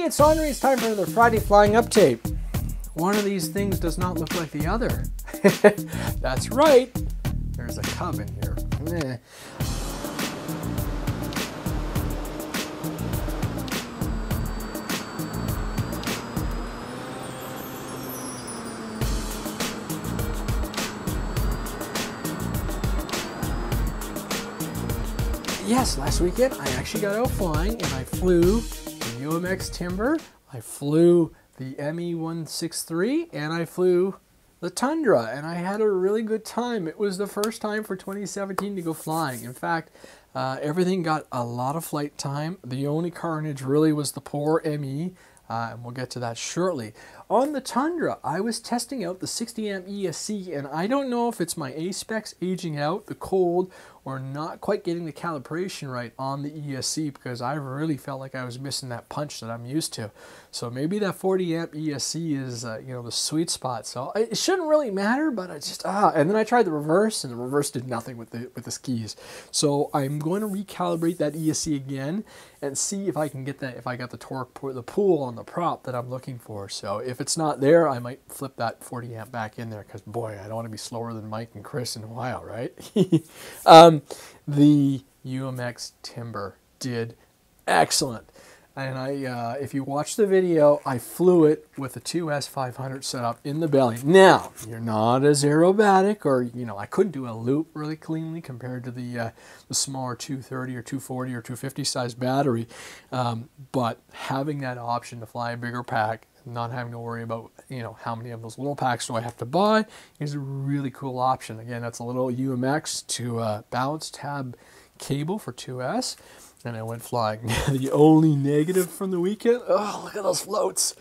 Hey, it's on race time for another Friday flying update. One of these things does not look like the other. That's right. There's a cub in here. Meh. Yes, last weekend I actually got out flying and I flew the UMX Timber, I flew the ME 163, and I flew the Tundra, and I had a really good time. It was the first time for 2017 to go flying. In fact, everything got a lot of flight time. The only carnage really was the poor ME, and we'll get to that shortly. On the Tundra, I was testing out the 60 amp ESC, and I don't know if it's my A-specs aging out, the cold, or not quite getting the calibration right on the ESC, because I really felt like I was missing that punch that I'm used to. So maybe that 40 amp ESC is you know, the sweet spot. So it shouldn't really matter, but I just and then I tried the reverse, and the reverse did nothing with the skis. So I'm going to recalibrate that ESC again and see if I can get that, if I got the torque, the pull on the prop that I'm looking for. So if it's not there, I might flip that 40 amp back in there, because boy, I don't want to be slower than Mike and Chris in a while, right? The UMX Timber did excellent, and I if you watch the video, I flew it with a 2S500 setup in the belly. Now, you're not as aerobatic, or you know, I couldn't do a loop really cleanly compared to the smaller 230 or 240 or 250 size battery, but having that option to fly a bigger pack, not having to worry about, you know, how many of those little packs do I have to buy, is a really cool option. Again, that's a little UMX to balance tab cable for 2S, and I went flying. The only negative from the weekend, oh, look at those floats.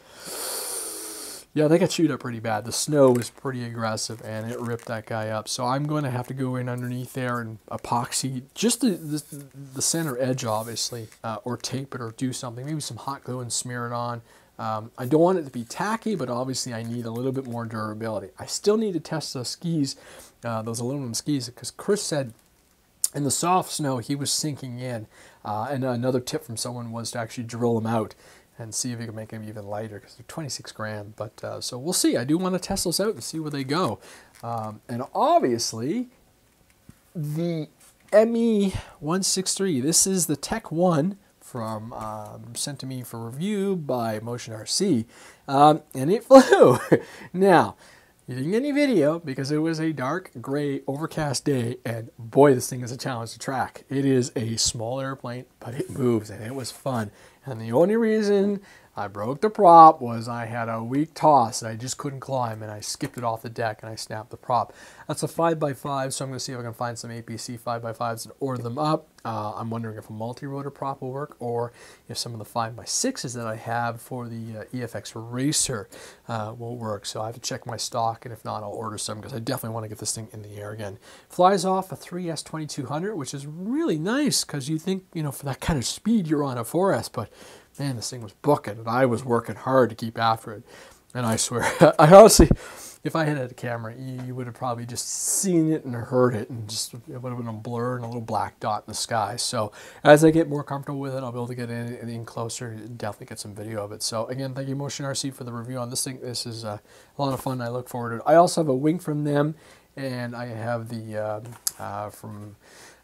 Yeah, they got chewed up pretty bad. The snow was pretty aggressive, and it ripped that guy up. So I'm going to have to go in underneath there and epoxy just the center edge, obviously, or tape it or do something. Maybe some hot glue and smear it on. I don't want it to be tacky, but obviously I need a little bit more durability. I still need to test those skis, those aluminum skis, because Chris said in the soft snow he was sinking in. And another tip from someone was to actually drill them out and see if you can make them even lighter, because they're 26 grand. But so we'll see. I do want to test those out and see where they go. And obviously the ME 163, this is the TechOne from sent to me for review by MotionRC, and it flew. Now, you didn't get any video because it was a dark gray overcast day, and boy, this thing is a challenge to track. It is a small airplane, but it moves, and it was fun. And the only reason I broke the prop was I had a weak toss and I just couldn't climb, and I skipped it off the deck and I snapped the prop. That's a 5x5, so I'm gonna see if I can find some APC 5x5s and order them up. I'm wondering if a multi-rotor prop will work, or if some of the 5x6s that I have for the EFX racer will work. So I have to check my stock, and if not, I'll order some, because I definitely want to get this thing in the air again. Flies off a 3S 2200, which is really nice, because you think, you know, for that kind of speed you're on a 4S, but man, this thing was booking, and I was working hard to keep after it. And I swear, I honestly, if I had a camera, you would have probably just seen it and heard it, and just, it would have been a blur and a little black dot in the sky. So as I get more comfortable with it, I'll be able to get in closer and definitely get some video of it. So again, thank you, MotionRC, for the review on this thing. This is a lot of fun. I look forward to it. I also have a wing from them, and I have the from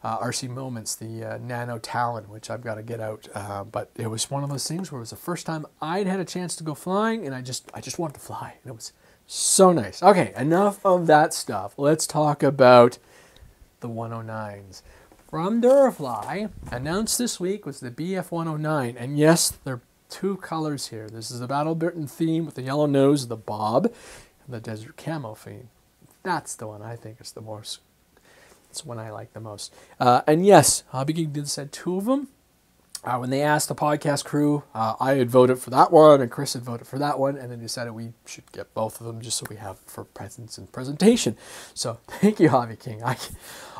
RC Moments, the Nano Talon, which I've got to get out. But it was one of those things where it was the first time I'd had a chance to go flying, and I just wanted to fly, and it was so nice. Okay, enough of that stuff. Let's talk about the 109s. From DuraFly, announced this week, was the Bf.109, and yes, there are two colors here. This is the Battle Britain theme with the yellow nose, the bob, and the desert camo theme. That's the one I think is the most, one I like the most. And yes, Hobby King did send two of them. When they asked the podcast crew, I had voted for that one, and Chris had voted for that one, and then decided we should get both of them just so we have for presence and presentation. So thank you, Hobby King.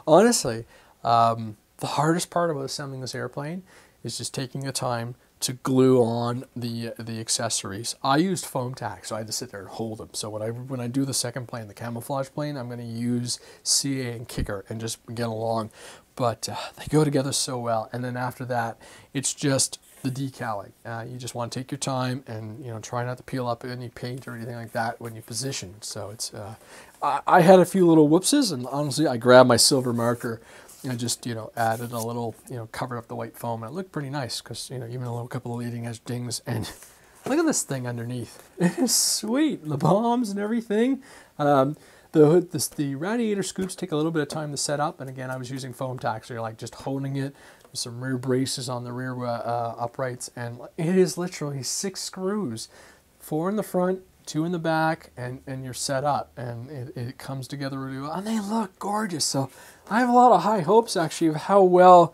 Honestly, the hardest part about assembling this airplane is just taking the time to glue on the accessories. I used foam tack, so I had to sit there and hold them. So when I do the second plane, the camouflage plane, I'm going to use CA and kicker and just get along. But they go together so well. And then after that, it's just the decaling. You just want to take your time and, you know, try not to peel up any paint or anything like that when you position. So it's, I had a few little whoopses, and honestly, I grabbed my silver marker and just, you know, added a little, you know, covered up the white foam, and it looked pretty nice because, you know, even a little couple of leading edge dings. And look at this thing underneath. It is sweet. The bombs and everything. The radiator scoops take a little bit of time to set up, and again, I was using foam tack, so you're like just holding it. Some rear braces on the rear uprights, and it is literally 6 screws, 4 in the front, 2 in the back, and you're set up, and it comes together really well, and they look gorgeous. So I have a lot of high hopes actually of how well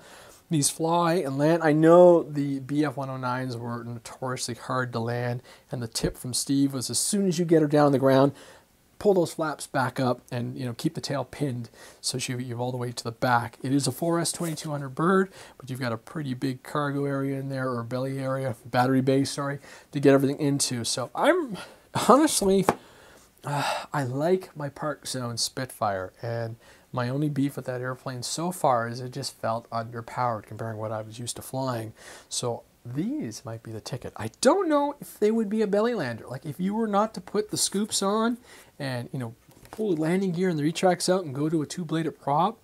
these fly and land. I know the Bf.109s were notoriously hard to land, and the tip from Steve was as soon as you get her down on the ground, pull those flaps back up and, you know, keep the tail pinned so you've all the way to the back. It is a 4S 2200 bird, but you've got a pretty big cargo area in there, or belly area, battery bay, sorry, to get everything into. So I'm honestly, I like my Park Zone Spitfire, and my only beef with that airplane so far is it just felt underpowered comparing what I was used to flying. So these might be the ticket. I don't know if they would be a belly lander. Like, if you were not to put the scoops on and, you know, pull the landing gear and the retracts out and go to a two-bladed prop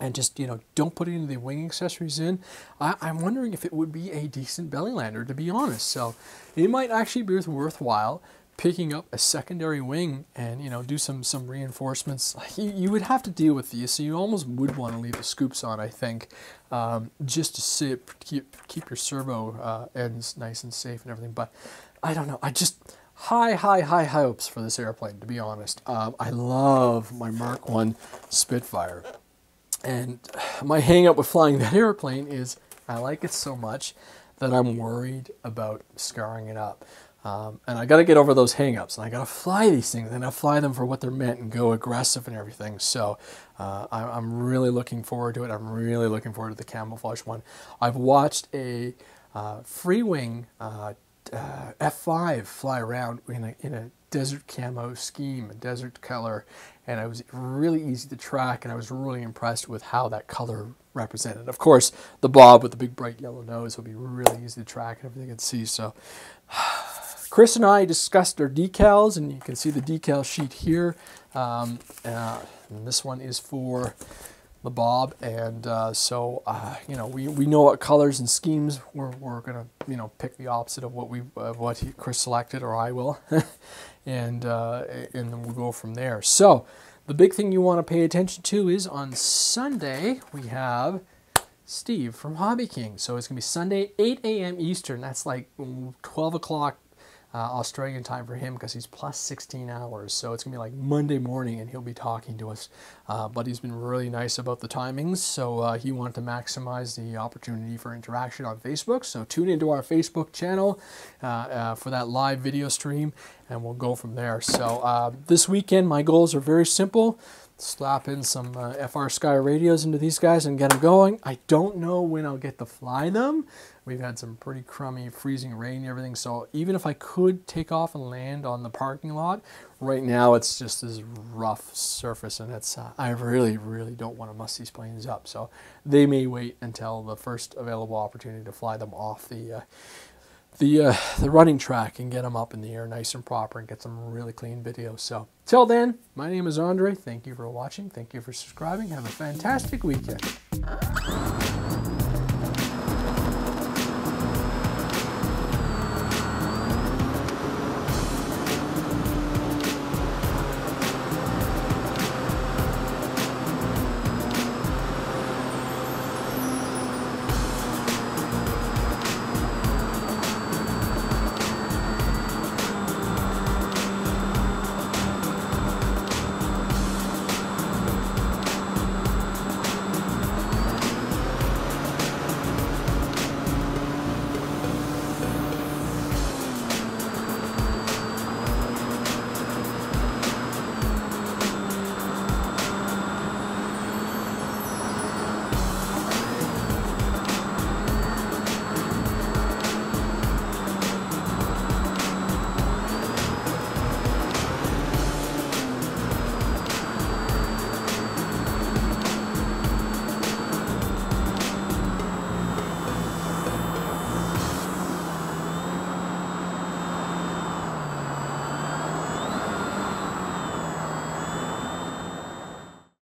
and just, you know, don't put any of the wing accessories in, I'm wondering if it would be a decent belly lander, to be honest. So it might actually be worthwhile picking up a secondary wing and, you know, do some reinforcements. You would have to deal with these, so you almost would want to leave the scoops on, I think, just to keep your servo ends nice and safe and everything. But I don't know, I just high hopes for this airplane, to be honest. I love my Mark 1 Spitfire, and my hang up with flying that airplane is I like it so much that I'm worried about scarring it up. And I got to get over those hang-ups, and I got to fly these things, and I fly them for what they're meant and go aggressive and everything. So I'm really looking forward to it. I'm really looking forward to the camouflage one. I've watched a freewing F5 fly around in a desert camo scheme, a desert color, and it was really easy to track, and I was really impressed with how that color represented. Of course, the bob with the big bright yellow nose would be really easy to track and everything and see. So Chris and I discussed our decals, and you can see the decal sheet here. And this one is for the bob, and so you know, we know what colors and schemes we're gonna, you know, pick the opposite of what Chris selected, or I will, and then we'll go from there. So the big thing you want to pay attention to is on Sunday we have Steve from Hobby King. So it's going to be Sunday, 8 a.m. Eastern. That's like 12 o'clock Australian time for him, because he's plus 16 hours. So it's going to be like Monday morning, and he'll be talking to us. But he's been really nice about the timings. So he wanted to maximize the opportunity for interaction on Facebook. So tune into our Facebook channel for that live video stream, and we'll go from there. So this weekend, my goals are very simple. Slap in some FR Sky radios into these guys and get them going. I don't know when I'll get to fly them. We've had some pretty crummy freezing rain and everything, so even if I could take off and land on the parking lot, right now it's just this rough surface, and it's, I really don't want to muss these planes up. So they may wait until the first available opportunity to fly them off the running track and get them up in the air nice and proper and get some really clean video. So till then, my name is Andre. Thank you for watching. Thank you for subscribing. Have a fantastic weekend.